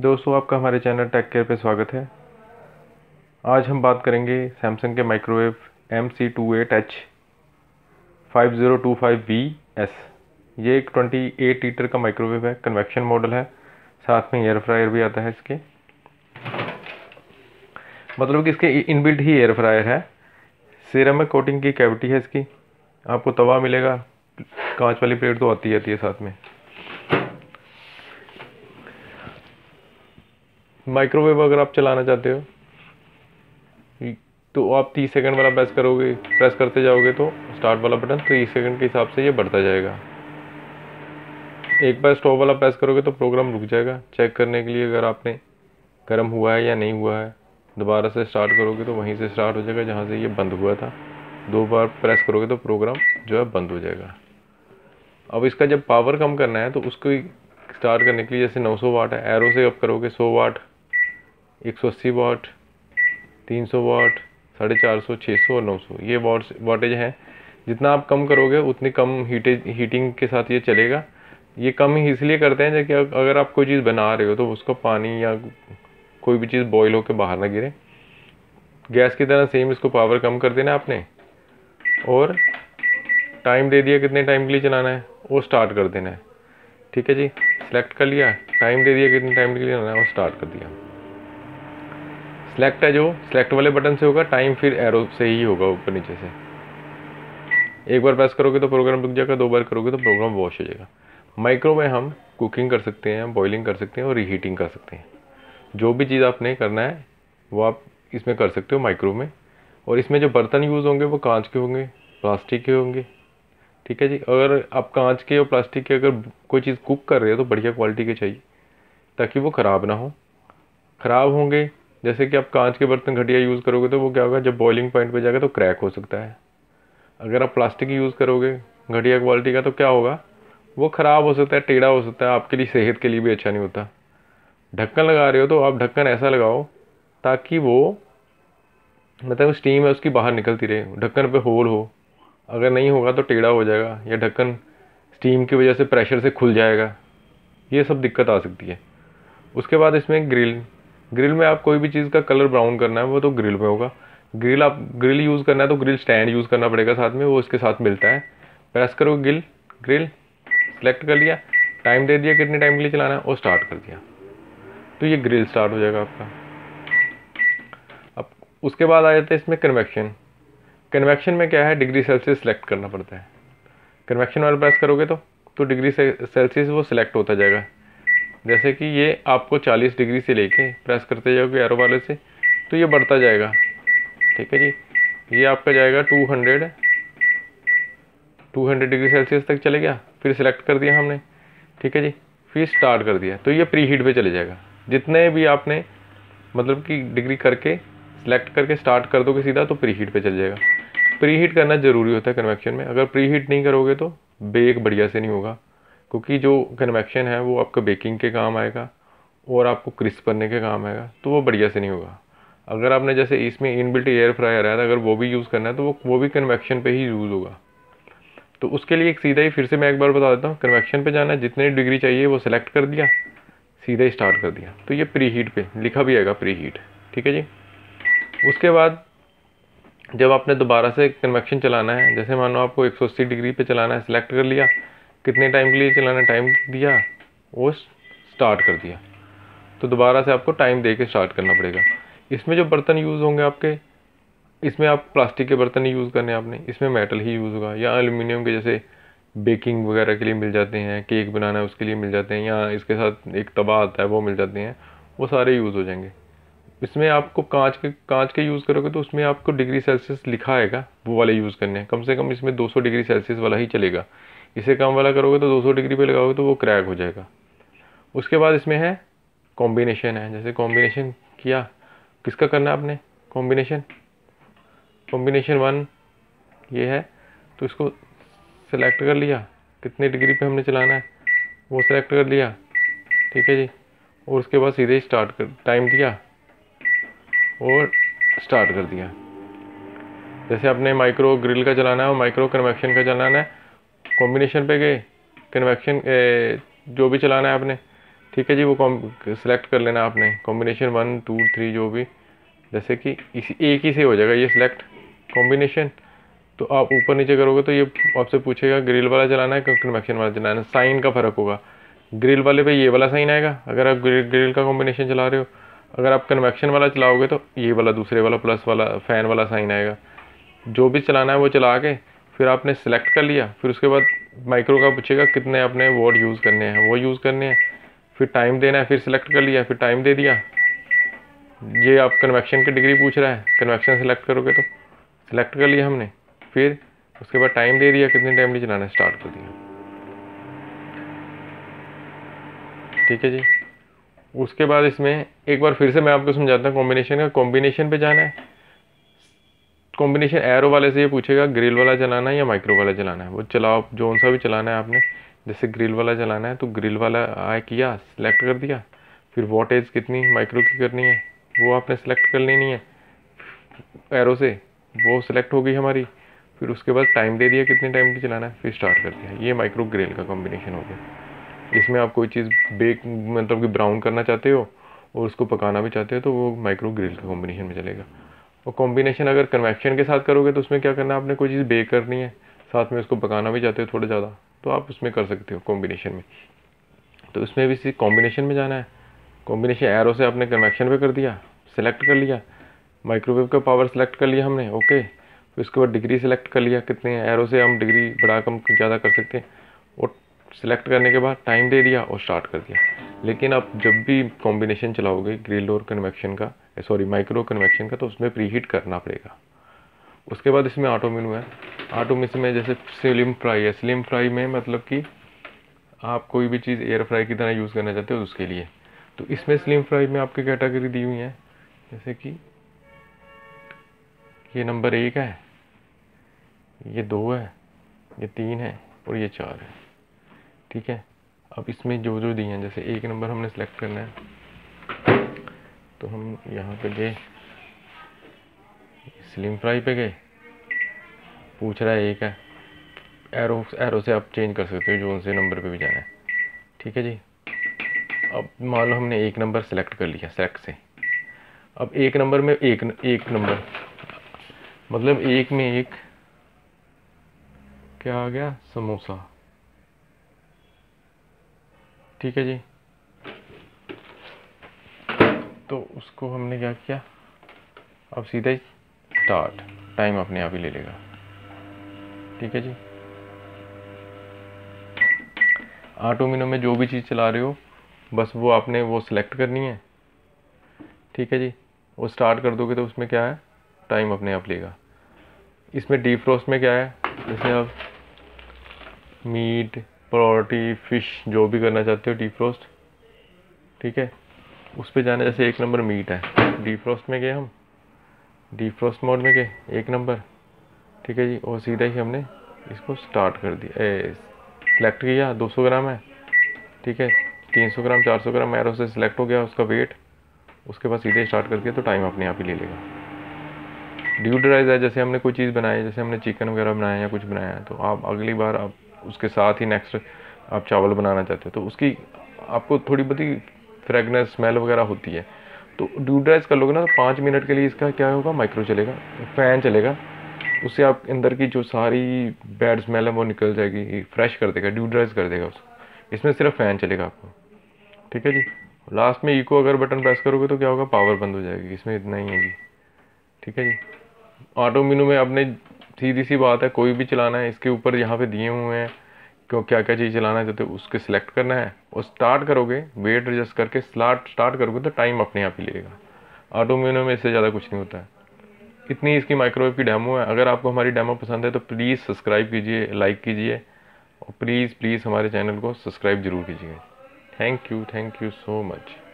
दोस्तों आपका हमारे चैनल टेक केयर पे स्वागत है। आज हम बात करेंगे सैमसंग के माइक्रोवेव MC28H5025VS। ये एक 28 लीटर का माइक्रोवेव है, कन्वेक्शन मॉडल है, साथ में एयर फ्रायर भी आता है इसके, मतलब कि इसके इनबिल्ट ही एयर फ्रायर है। सिरेमिक कोटिंग की कैविटी है इसकी, आपको तवा मिलेगा, कांच वाली प्लेट तो आती रहती है साथ में। माइक्रोवेव अगर आप चलाना चाहते हो तो आप 30 सेकंड वाला प्रेस करते जाओगे तो स्टार्ट वाला बटन 30 सेकंड के हिसाब से ये बढ़ता जाएगा। एक बार स्टॉप वाला प्रेस करोगे तो प्रोग्राम रुक जाएगा। चेक करने के लिए अगर आपने गर्म हुआ है या नहीं हुआ है, दोबारा से स्टार्ट करोगे तो वहीं से स्टार्ट हो जाएगा जहाँ से ये बंद हुआ था। दो बार प्रेस करोगे तो प्रोग्राम जो है बंद हो जाएगा। अब इसका जब पावर कम करना है तो उसको स्टार्ट करने के लिए जैसे 900 वाट है, एरो से अप करोगे 100 वाट, 180 वाट, 300 वाट, 450, 600 और 900 ये वाटेज हैं। जितना आप कम करोगे उतनी कम हीटिंग के साथ ये चलेगा। ये कम ही इसलिए करते हैं कि अगर आप कोई चीज़ बना रहे हो तो उसका पानी या कोई भी चीज़ बॉयल होकर बाहर ना गिरे। गैस की तरह सेम इसको पावर कम कर देना आपने और टाइम दे दिया कितने टाइम के लिए चलाना है और स्टार्ट कर देना है। ठीक है जी, सेलेक्ट कर लिया, टाइम दे दिया कितने टाइम के लिए चलाना है और स्टार्ट कर दिया। सेलेक्ट है जो सेलेक्ट वाले बटन से होगा, टाइम फिर एरो से ही होगा ऊपर नीचे से। एक बार प्रेस करोगे तो प्रोग्राम रुक जाएगा, दो बार करोगे तो प्रोग्राम वॉश हो जाएगा। माइक्रो में हम कुकिंग कर सकते हैं, बॉइलिंग कर सकते हैं और रीहीटिंग कर सकते हैं। जो भी चीज़ आपने करना है वो आप इसमें कर सकते हो माइक्रो में। और इसमें जो बर्तन यूज़ होंगे वो कांच के होंगे, प्लास्टिक के होंगे। ठीक है जी, अगर आप कांच के और प्लास्टिक के अगर कोई चीज़ कुक कर रहे हो तो बढ़िया क्वालिटी के चाहिए ताकि वो ख़राब ना हो। ख़राब होंगे जैसे कि आप कांच के बर्तन घटिया यूज़ करोगे तो वो क्या होगा, जब बॉइलिंग पॉइंट पे जाएगा तो क्रैक हो सकता है। अगर आप प्लास्टिक यूज़ करोगे घटिया क्वालिटी का तो क्या होगा, वो ख़राब हो सकता है, टेढ़ा हो सकता है, आपके लिए सेहत के लिए भी अच्छा नहीं होता। ढक्कन लगा रहे हो तो आप ढक्कन ऐसा लगाओ ताकि वो मतलब स्टीम है उसकी बाहर निकलती रहे। ढक्कन पे होल हो, अगर नहीं होगा तो टेढ़ा हो जाएगा या ढक्कन स्टीम की वजह से प्रेशर से खुल जाएगा। ये सब दिक्कत आ सकती है। उसके बाद इसमें ग्रिल में आप कोई भी चीज़ का कलर ब्राउन करना है वो तो ग्रिल में होगा। ग्रिल यूज़ करना है तो ग्रिल स्टैंड यूज़ करना पड़ेगा साथ में, वो इसके साथ मिलता है। प्रेस करो ग्रिल सेलेक्ट कर लिया, टाइम दे दिया कितने टाइम के लिए चलाना है और स्टार्ट कर दिया तो ये ग्रिल स्टार्ट हो जाएगा आपका। उसके बाद आ जाता है इसमें कन्वेक्शन में क्या है, डिग्री सेल्सियस सेलेक्ट करना पड़ता है। कन्वेक्शन वाला प्रेस करोगे तो डिग्री सेल्सियस वो सेलेक्ट होता जाएगा। जैसे कि ये आपको 40 डिग्री से लेके प्रेस करते जाओगे एरो वाले से तो ये बढ़ता जाएगा। ठीक है जी, ये आपका जाएगा 200 डिग्री सेल्सियस तक चले गया। फिर सेलेक्ट कर दिया हमने, ठीक है जी, फिर स्टार्ट कर दिया तो ये प्री हीट पर चले जाएगा। जितने भी आपने मतलब कि डिग्री करके सेलेक्ट करके स्टार्ट कर दोगे सीधा तो प्री हीट पर चल जाएगा। प्री हीट करना ज़रूरी होता है कन्वेक्शन में, अगर प्री हीट नहीं करोगे तो बेक बढ़िया से नहीं होगा, क्योंकि जो कन्वेक्शन है वो आपका बेकिंग के काम आएगा और आपको क्रिस्प करने के काम आएगा तो वो बढ़िया से नहीं होगा। अगर आपने जैसे इसमें इनबिल्ट एयर फ्रायर है अगर वो भी यूज़ करना है तो वो भी कन्वेक्शन पर ही यूज़ होगा। तो उसके लिए सीधा ही फिर से मैं एक बार बता देता हूँ, कन्वेक्शन पर जाना है, जितनी डिग्री चाहिए वो सेलेक्ट कर दिया, सीधा ही स्टार्ट कर दिया तो ये प्री हीट पर लिखा भी आएगा प्री हीट। ठीक है जी, उसके बाद जब आपने दोबारा से कन्वेक्शन चलाना है, जैसे मानो आपको 180 डिग्री पे चलाना है, सेलेक्ट कर लिया कितने टाइम के लिए चलाना है, टाइम दिया और स्टार्ट कर दिया तो दोबारा से आपको टाइम दे के स्टार्ट करना पड़ेगा। इसमें जो बर्तन यूज़ होंगे आपके, इसमें आप प्लास्टिक के बर्तन ही यूज़ करने आपने, इसमें मेटल ही यूज़ होगा या एल्यूमिनियम के, जैसे बेकिंग वगैरह के लिए मिल जाते हैं, केक बनाना है उसके लिए मिल जाते हैं, या इसके साथ एक तवा आता है वो मिल जाते हैं, वो सारे यूज़ हो जाएंगे। इसमें आपको कांच के यूज़ करोगे तो उसमें आपको डिग्री सेल्सियस लिखा आएगा, वो वाले यूज़ करने हैं। कम से कम इसमें 200 डिग्री सेल्सियस वाला ही चलेगा, इसे कम वाला करोगे तो 200 डिग्री पे लगाओगे तो वो क्रैक हो जाएगा। उसके बाद इसमें है कॉम्बिनेशन है, जैसे कॉम्बिनेशन किया, किसका करना है आपने, कॉम्बिनेशन 1 ये है तो इसको सेलेक्ट कर लिया, कितने डिग्री पर हमने चलाना है वो सेलेक्ट कर लिया। ठीक है जी, और उसके बाद सीधे स्टार्ट कर टाइम दिया और स्टार्ट कर दिया। जैसे आपने माइक्रो ग्रिल का चलाना है और माइक्रो कन्वेक्शन का चलाना है, कॉम्बिनेशन पे गए, कन्वेक्शन जो भी चलाना है आपने, ठीक है जी, वो सेलेक्ट कर लेना आपने कॉम्बिनेशन 1 2 3 जो भी, जैसे कि इसी एक ही से हो जाएगा ये सेलेक्ट कॉम्बिनेशन। तो आप ऊपर नीचे करोगे तो ये आपसे पूछेगा ग्रिल वाला चलाना है कन्वेक्शन वाला चलाना है, साइन का फ़र्क होगा। ग्रिल वाले पे ये वाला साइन आएगा अगर आप ग्रिल का कॉम्बिनेशन चला रहे हो, अगर आप कन्वेक्शन वाला चलाओगे तो ये वाला दूसरे वाला प्लस वाला फ़ैन वाला साइन आएगा। जो भी चलाना है वो चला के फिर आपने सेलेक्ट कर लिया, फिर उसके बाद माइक्रो का पूछेगा कितने आपने वॉट यूज़ करने हैं, वो यूज़ करने हैं, फिर टाइम देना है, फिर सेलेक्ट कर लिया, फिर टाइम दे दिया। ये आप कन्वेक्शन की डिग्री पूछ रहा है, कन्वेक्शन सेलेक्ट करोगे तो सेलेक्ट कर लिया हमने, फिर उसके बाद टाइम दे दिया कितने टाइम में चलाना स्टार्ट कर दिया। ठीक है जी, उसके बाद इसमें एक बार फिर से मैं आपको समझाता हूँ कॉम्बिनेशन का। कॉम्बिनेशन पे जाना है, कॉम्बिनेशन एरो वाले से ये पूछेगा ग्रिल वाला चलाना है या माइक्रो वाला चलाना है, वो चलाओ जोन सा भी चलाना है आपने। जैसे ग्रिल वाला चलाना है तो ग्रिल वाला किया सेलेक्ट कर दिया, फिर वोल्टेज कितनी माइक्रो की करनी है वो आपने सेलेक्ट कर लेनी है एरो से, वो सेलेक्ट हो गई हमारी। फिर उसके बाद टाइम दे दिया कितने टाइम के चलाना है, फिर स्टार्ट कर दिया। ये माइक्रो ग्रिल का कॉम्बिनेशन हो गया। इसमें आप कोई चीज़ बेक मतलब कि ब्राउन करना चाहते हो और उसको पकाना भी चाहते हो तो वो माइक्रो ग्रिल का कॉम्बिनेशन में चलेगा। और कॉम्बिनेशन अगर कन्वेक्शन के साथ करोगे तो उसमें क्या करना है, आपने कोई चीज़ बेक करनी है साथ में उसको पकाना भी चाहते हो थोड़ा ज़्यादा, तो आप उसमें कर सकते हो कॉम्बिनेशन में। तो उसमें भी इसी कॉम्बिनेशन में जाना है, कॉम्बिनेशन एरो से आपने कन्वेक्शन पर कर दिया, सेलेक्ट कर लिया, माइक्रोवेव का पावर सेलेक्ट कर लिया हमने, ओके। फिर उसके बाद डिग्री सेलेक्ट कर लिया कितने हैं, एरो से हम डिग्री बढ़ा कम ज़्यादा कर सकते हैं, और सिलेक्ट करने के बाद टाइम दे दिया और स्टार्ट कर दिया। लेकिन आप जब भी कॉम्बिनेशन चलाओगे ग्रिल और कन्वेक्शन का माइक्रो कन्वेक्शन का, तो उसमें प्री हीट करना पड़ेगा। उसके बाद इसमें ऑटो मेनू है, ऑटो में जैसे स्लिम फ्राई है, स्लिम फ्राई में मतलब कि आप कोई भी चीज़ एयर फ्राई की तरह यूज़ करना चाहते हो उसके लिए। तो इसमें स्लिम फ्राई में आपकी कैटेगरी दी हुई है, जैसे कि ये नंबर 1 है, ये 2 है, ये 3 है और ये 4 है। ठीक है, अब इसमें जो जो दिए हैं, जैसे 1 नंबर हमने सेलेक्ट करना है तो हम यहाँ पे गए स्लिम फ्राई पे गए, पूछ रहा है 1 है, एरो से आप चेंज कर सकते हो जोन से नंबर पे भी जाना है। ठीक है जी, अब मान लो हमने 1 नंबर सेलेक्ट कर लिया सेलेक्ट से। अब 1 नंबर में एक नंबर मतलब 1 में एक क्या आ गया, समोसा। ठीक है जी, तो उसको हमने क्या किया, अब सीधा ही स्टार्ट टाइम अपने आप ही ले लेगा। ठीक है जी, ऑटो मेनू में जो भी चीज़ चला रहे हो बस वो आपने वो सिलेक्ट करनी है। ठीक है जी, वो स्टार्ट कर दोगे तो उसमें क्या है, टाइम अपने आप लेगा। इसमें डीफ्रोस्ट में क्या है, जैसे आप मीट पोल्ट्री फिश जो भी करना चाहते हो डीफ्रोस्ट, ठीक है उस पे जाना। जैसे 1 नंबर मीट है, डीफ्रोस्ट में गए हम, डीफ्रोस्ट मोड में गए 1 नंबर। ठीक है जी, और सीधा ही हमने इसको स्टार्ट कर दिया, सेलेक्ट किया 200 ग्राम है, ठीक है 300 ग्राम 400 ग्राम एरो से सिलेक्ट हो गया उसका वेट, उसके बाद सीधे स्टार्ट करके तो टाइम अपने आप ही ले लेगा। ड्यूटराइज है, जैसे हमने कोई चीज़ बनाई, जैसे हमने चिकन वगैरह बनाया या कुछ बनाया है, तो आप अगली बार आप उसके साथ ही नेक्स्ट आप चावल बनाना चाहते हो तो उसकी आपको थोड़ी बहुत फ्रेगनेंस स्मेल वगैरह होती है, तो ड्यूटराइज कर लोगे ना तो 5 मिनट के लिए इसका क्या होगा, माइक्रो चलेगा, फ़ैन चलेगा, उससे आप अंदर की जो सारी बैड स्मेल है वो निकल जाएगी, फ्रेश कर देगा, ड्यूटराइज कर देगा उसको। इसमें सिर्फ फ़ैन चलेगा आपको। ठीक है जी, लास्ट में इको अगर बटन प्रेस करोगे तो क्या होगा, पावर बंद हो जाएगी। इसमें इतना ही है जी। ठीक है जी, ऑटो मेनू में आपने सीधी सी बात है, कोई भी चलाना है इसके ऊपर यहाँ पे दिए हुए हैं क्यों क्या क्या चीज़ चलाना चाहते हो उसके सिलेक्ट करना है, और स्टार्ट करोगे वेट एडजस्ट करके स्टार्ट करोगे तो टाइम अपने आप ही लेगा। ऑटो मेनू में इससे ज़्यादा कुछ नहीं होता है। इतनी इसकी माइक्रोवेव की डेमो है। अगर आपको हमारी डेमो पसंद है तो प्लीज़ सब्सक्राइब कीजिए, लाइक कीजिए और प्लीज़ हमारे चैनल को सब्सक्राइब ज़रूर कीजिए। Thank you so much.